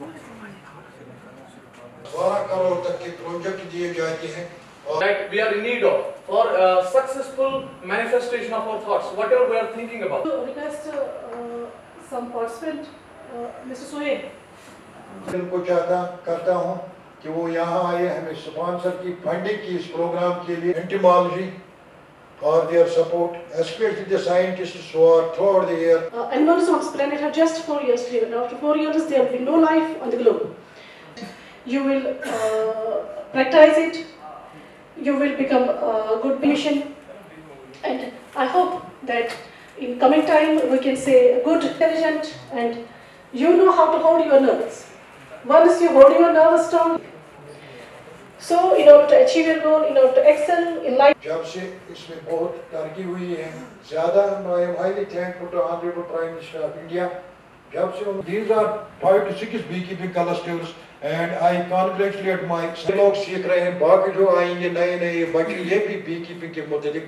12 करोड़ तक के प्रोजेक्ट दिए जाते हैं that we are in need of for successful manifestation of our thoughts, whatever we are thinking about. I request some participant, Mr. Sohail. इनको चाहता करता हूँ कि वो यहाँ आए हमें स्पॉन्सर की फंडिंग की इस प्रोग्राम के लिए एंटीमोलॉजी और their support, especially the scientists who are throughout the year. Animals on this planet have just 4 years lived. After 4 years, there will be no life on the globe. You will practice it. You will become a good patient, and I hope that in coming time we can say good, intelligent, and you know how to hold your nerves. Once you hold your nerves down, so in order to achieve your goal, in order to excel in life. जब से इसमें बहुत तरक्की हुई है, ज़्यादा I am highly thankful to Honorable Prime Minister of India. जब से these are 5 to 6 beekeeping clusters. And I congratulate my लोग सीख रहे हैं बाकी जो आएंगे नए नए बच्चे ये भी बीकीपिंग के मुताबिक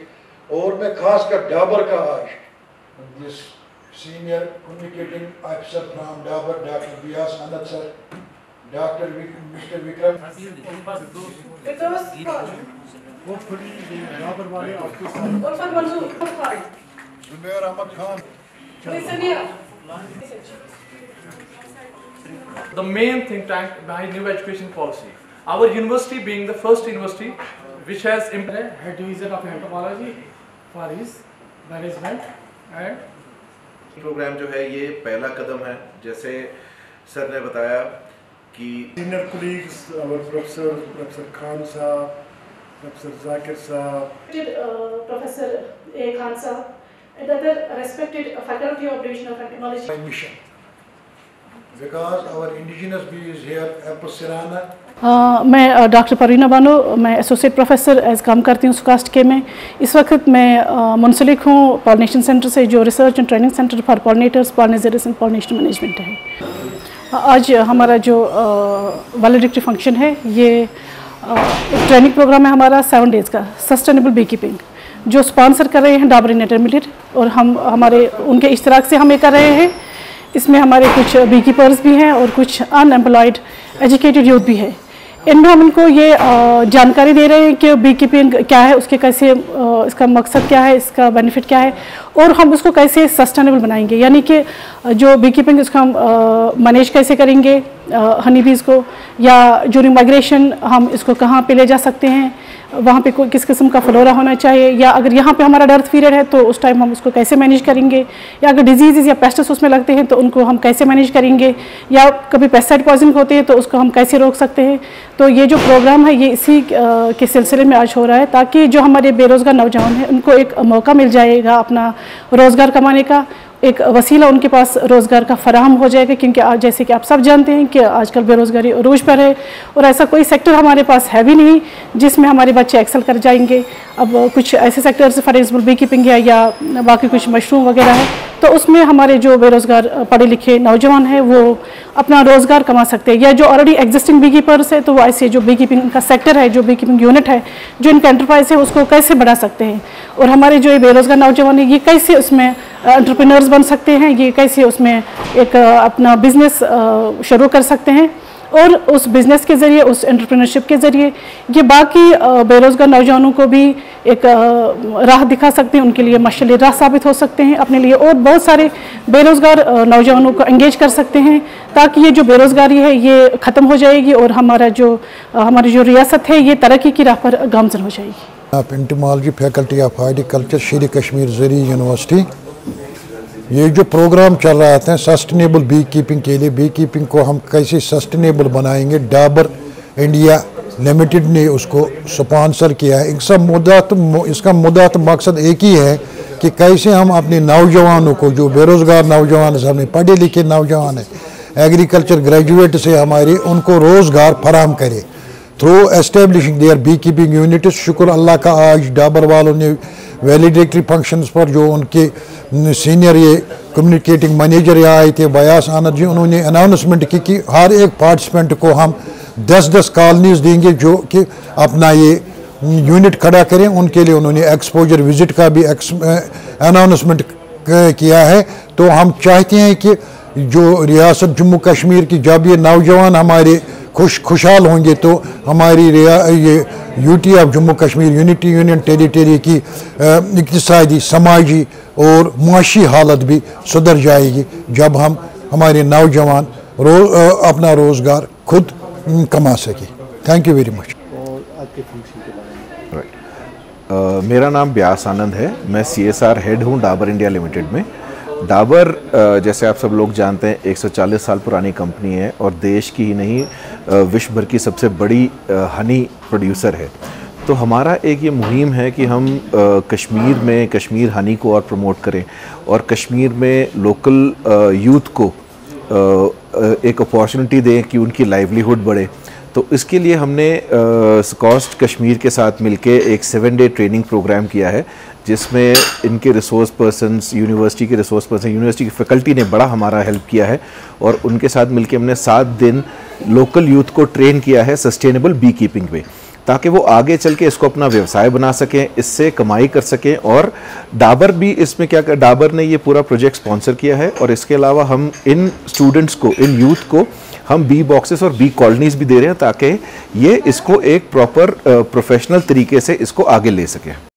और मैं खासकर डाबर का आज this senior communicating officer from Dabur doctor Vyas Anand sir doctor mister Vikram The main think tank behind new education policy. Our university being the first university which has implemented head division of entomology for his management and program जो है ये पहला कदम है जैसे sir ने बताया कि senior colleagues our professor Khan साहब professor Zakir साहब professor A Khan साहब and other respected faculty of division of entomology. Because our indigenous bees here Apple मैं डॉक्टर परीना बानो मैं एसोसिएट प्रोफेसर एज काम करती हूँ स्कास्ट के में। इस वक्त मैं मुंसलिक हूँ पॉलिनेशन सेंटर से जो research and training centre for pollinators pollinators and pollination management है। आज हमारा जो वैलिडिक्टरी फंक्शन है ये एक ट्रेनिंग प्रोग्राम है हमारा 7 डेज़ का सस्टेनेबल बी कीपिंग जो स्पॉन्सर कर रहे हैं डाबर इंडिया लिमिटेड और हम हमारे उनके इश्तराक से हम ये कर रहे हैं। इसमें हमारे कुछ बीकीपर्स भी हैं और कुछ अनएम्प्लॉयड एजुकेटेड यूथ भी है। इनमें हम इनको ये जानकारी दे रहे हैं कि बीकीपिंग क्या है, उसके कैसे इसका मकसद क्या है, इसका बेनिफिट क्या है और हम उसको कैसे सस्टेनेबल बनाएंगे, यानी कि जो बीकीपिंग इसका हम मैनेज कैसे करेंगे हनी बीज़ को, या ड्यूरिंग माइग्रेशन हम इसको कहाँ पे ले जा सकते हैं, वहाँ पे कोई किस किस्म का फ्लोरा होना चाहिए, या अगर यहाँ पे हमारा डर्थ पीरियड है तो उस टाइम हम उसको कैसे मैनेज करेंगे, या अगर डिजीज़ या पेस्ट्स उसमें लगते हैं तो उनको हम कैसे मैनेज करेंगे, या कभी पेस्टिसाइड पॉइजनिंग होते हैं तो उसको हम कैसे रोक सकते हैं। तो ये जो प्रोग्राम है ये इसी के सिलसिले में आज हो रहा है ताकि जो हमारे बेरोज़गार नौजवान हैं उनको एक मौका मिल जाएगा अपना रोज़गार कमाने का, एक वसीला उनके पास रोज़गार का फराहम हो जाएगा, क्योंकि आज जैसे कि आप सब जानते हैं कि आजकल बेरोज़गारी अरूज पर है और ऐसा कोई सेक्टर हमारे पास है भी नहीं जिसमें हमारे बच्चे एक्सेल कर जाएंगे। अब कुछ ऐसे sectors for example bee keeping है या बाकी कुछ मशरूम वगैरह है तो उसमें हमारे जो बेरोज़गार पढ़े लिखे नौजवान हैं वो अपना रोज़गार कमा सकते हैं, या जो ऑलरेडी एग्जिस्टिंग बी कीपर्स है तो वो ऐसे जो बी कीपिंग का सेक्टर है, जो बी कीपिंग यूनिट है, जो इनका एंटरप्राइज है उसको कैसे बढ़ा सकते हैं और हमारे जो बेरोज़गार नौजवान हैं ये कैसे उसमें एंटरप्रेन्योर्स बन सकते हैं, ये कैसे उसमें एक अपना बिजनेस शुरू कर सकते हैं और उस बिज़नेस के ज़रिए उस एंटरप्रेन्योरशिप के ज़रिए ये बाकी बेरोज़गार नौजवानों को भी एक राह दिखा सकते हैं, उनके लिए मशाल राह साबित हो सकते हैं अपने लिए और बहुत सारे बेरोज़गार नौजवानों को एंगेज कर सकते हैं ताकि ये जो बेरोज़गारी है ये ख़त्म हो जाएगी और हमारी जो रियासत है ये तरक्की की राह पर गामज़न हो जाएगी। आप entomology faculty of horticulture Shri Kashmir ज़री यूनिवर्सिटी ये जो प्रोग्राम चल रहा था सस्टेनेबल बी कीपिंग के लिए, बी कीपिंग को हम कैसे सस्टेनेबल बनाएंगे डाबर इंडिया लिमिटेड ने उसको स्पॉन्सर किया है। इसका मुद्दा तो मकसद एक ही है कि कैसे हम अपने नौजवानों को जो बेरोज़गार नौजवान हैं, हमने पढ़े लिखे नौजवान हैं, एग्रीकल्चर ग्रेजुएट से हमारे, उनको रोज़गार फराहम करें through establishing their bee keeping units. शुक्र अल्लाह का आज डाबर वालों ने वैलिडेटरी फंक्शंस पर जो उनके सीनियर ये कम्युनिकेटिंग मैनेजर यहाँ आए थे व्यास आनंद जी, उन्होंने अनाउंसमेंट की कि हर एक पार्टिसिपेंट को हम 10-10 कॉलोनीज़ देंगे जो कि अपना ये यूनिट खड़ा करें, उनके लिए उन्होंने एक्सपोजर विजिट का भी अनाउंसमेंट किया है। तो हम चाहते हैं कि जो रियासत जम्मू कश्मीर की, जब ये नौजवान हमारे खुशहाल होंगे तो हमारी ये UT of Jammu Kashmir unity union territory की इक्तिसादी, समाजी और माशी हालत भी सुधर जाएगी जब हम हमारे नौजवान अपना रोज़गार खुद कमा सके। Thank you very much. मेरा नाम व्यास आनंद है, मैं CSR हेड हूँ डाबर इंडिया लिमिटेड में। डाबर जैसे आप सब लोग जानते हैं 140 साल पुरानी कंपनी है और देश की ही नहीं विश्व भर की सबसे बड़ी हनी प्रोड्यूसर है। तो हमारा एक ये मुहिम है कि हम कश्मीर में कश्मीर हनी को और प्रमोट करें और कश्मीर में लोकल यूथ को एक अपॉर्चुनिटी दें कि उनकी लाइवलीहुड बढ़े। तो इसके लिए हमने स्कास्ट कश्मीर के साथ मिलके एक 7-डे ट्रेनिंग प्रोग्राम किया है जिसमें इनके रिसोर्स पर्सनस, यूनिवर्सिटी के रिसोर्स पर्सन, यूनिवर्सिटी की फैकल्टी ने बड़ा हमारा हेल्प किया है और उनके साथ मिलके हमने 7 दिन लोकल यूथ को ट्रेन किया है सस्टेनेबल बी कीपिंग में, ताकि वो आगे चल के इसको अपना व्यवसाय बना सकें, इससे कमाई कर सकें। और डाबर भी इसमें डाबर ने ये पूरा प्रोजेक्ट स्पॉन्सर किया है और इसके अलावा हम इन स्टूडेंट्स को, इन यूथ को हम बी बॉक्सेस और बी कॉलोनीज भी दे रहे हैं ताकि ये इसको एक प्रॉपर प्रोफेशनल तरीके से इसको आगे ले सकें।